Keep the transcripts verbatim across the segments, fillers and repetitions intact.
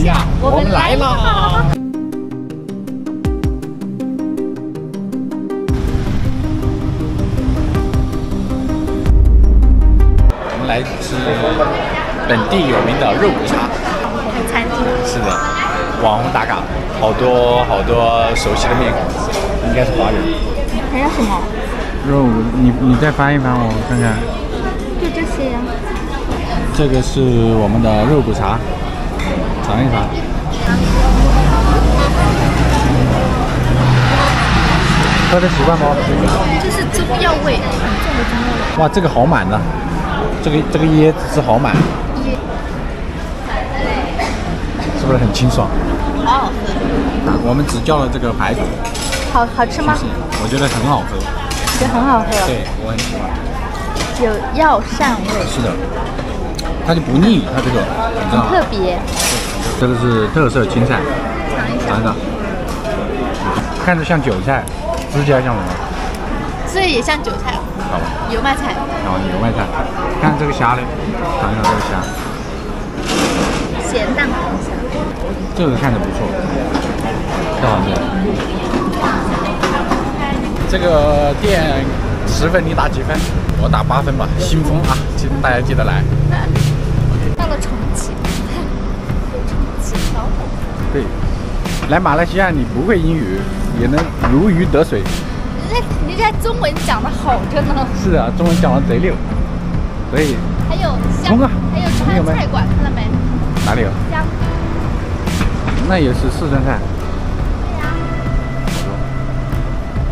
奇亚，我们来了！我们来吃本地有名的肉骨茶。餐厅。是的，网红打卡，好多好多熟悉的面孔，应该是华人。还有什么？肉，你你再翻一翻我看看。就这些呀。 这个是我们的肉骨茶，尝一尝。喝的习惯吗？这是中药味，很重的中药味。哇，这个好满呢、啊，这个这个椰子汁好满，是不是很清爽？好好喝。我们只叫了这个排骨。好好吃吗？我觉得很好喝。觉得很好喝。对，我很喜欢。有药膳味。是的。 它就不腻，它这个很特别。这个是特色青菜，尝一尝。看着像韭菜，吃起来像什么？这也像韭菜，好吧？油麦菜。好，油麦菜。看这个虾嘞，尝一尝这个虾。咸蛋黄虾。这个看着不错，这好吃。这个店十分你打几分？我打八分吧，新风啊，记得大家记得来。 重庆，重庆小火锅。对，来马来西亚你不会英语也能如鱼得水。人家人家中文讲的好着呢。是啊，中文讲的贼溜，所以。还有香，还有川菜馆看到没？哪里有？香。那也是四川菜。对呀。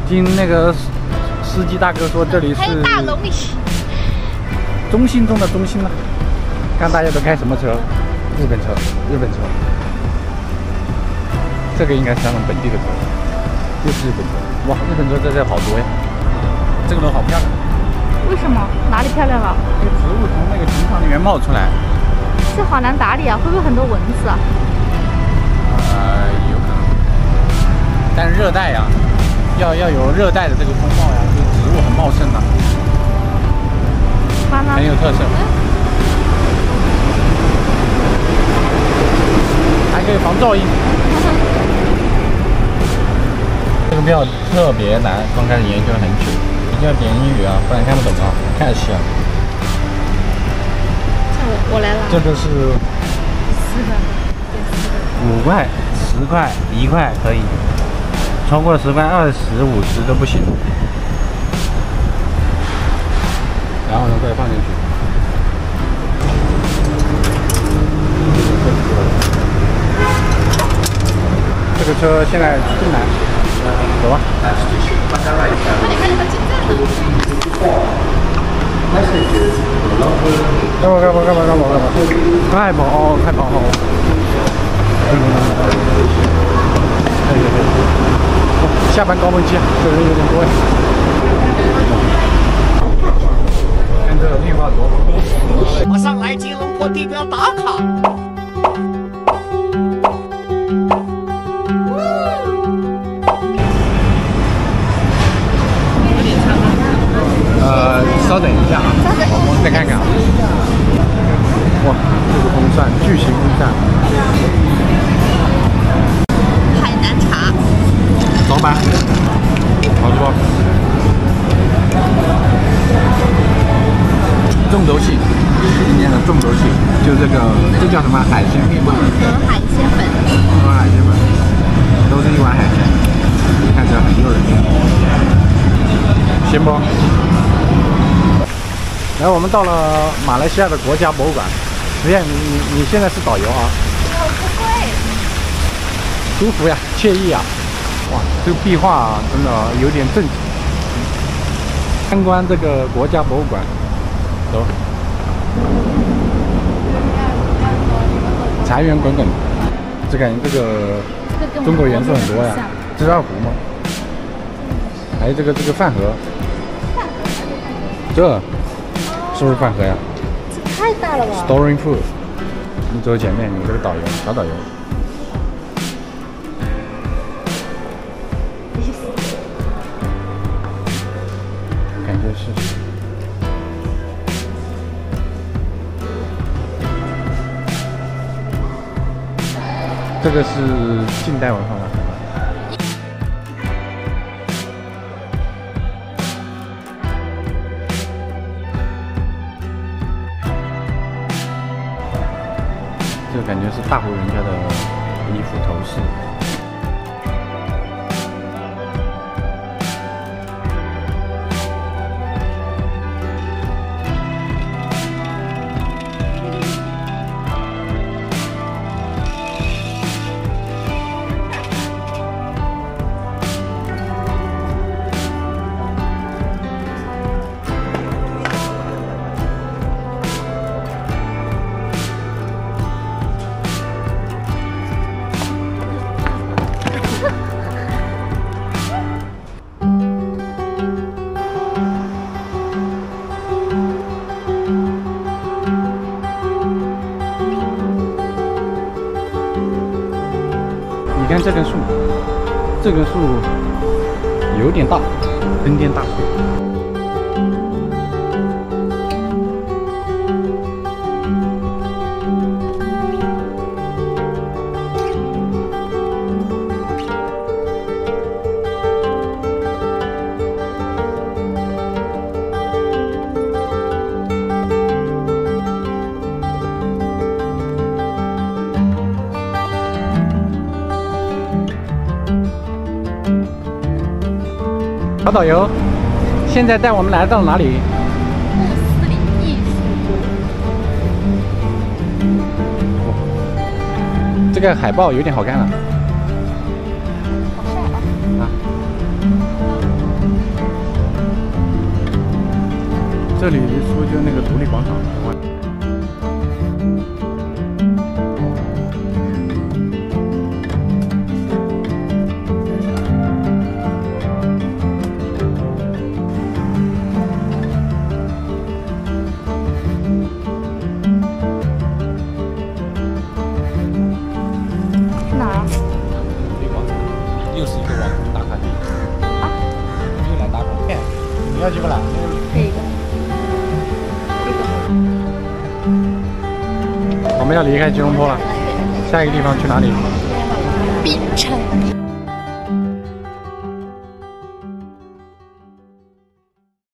听那个司机大哥说，这里是。黑大龙里。中心中的中心了。 看大家都开什么车？日本车，日本车。这个应该是他们本地的车，又是日本车。哇，日本车在这好多呀！这个楼好漂亮。为什么？哪里漂亮了？这植物从那个平常里面冒出来。这好难打理啊！会不会很多蚊子啊？呃，有可能。但热带呀、啊，要要有热带的这个风貌呀、啊，就植物很茂盛啊，很有特色。嗯 可以防噪音。这个票特别难，刚开始研究了很久，一定要点英语啊，不然看不懂啊，看戏啊。我我来了。这个是四块，五块、十块、一块可以，超过十块、二十、五十都不行。然后呢，再放进去。 这个车现在进来，走吧。干嘛干嘛干嘛干嘛干嘛！快跑哦，快跑哦！嗯、下班高峰期，这人有点多呀。看这绿化多好！我上来吉隆坡地标打卡。 呃，稍等一下啊，我们再看看啊。哇，这个风扇，巨型风扇。海南茶。老板，好吃不？重头戏，今天的重头戏就这个，这叫什么海鲜面吗？和海鲜粉。和海鲜粉，都是一碗海鲜，看着很诱人，鲜不？ 来，我们到了马来西亚的国家博物馆。实验，你你你现在是导游啊？我不会。舒服呀，惬意呀。哇，这个壁画啊，真的有点正经。参观这个国家博物馆，走。财源滚滚，只感觉这个中国元素很多呀。这是二胡吗？还有这个这个饭盒。饭盒。这。 是不是饭盒呀？这太大了吧 ！Storing food， 你走前面，你这个导游，小导游。感觉是。这个是近代文化吗？ 这感觉是大户人家的衣服头饰。你看这根树，这根树有点大，根尖大树。 小导游，现在带我们来到哪里？穆斯林艺术。这个海报有点好看了。好帅啊！啊！这里一出就那个独立广场。 你要去不啦？可以的。我们要离开吉隆坡了，下一个地方去哪里？槟城。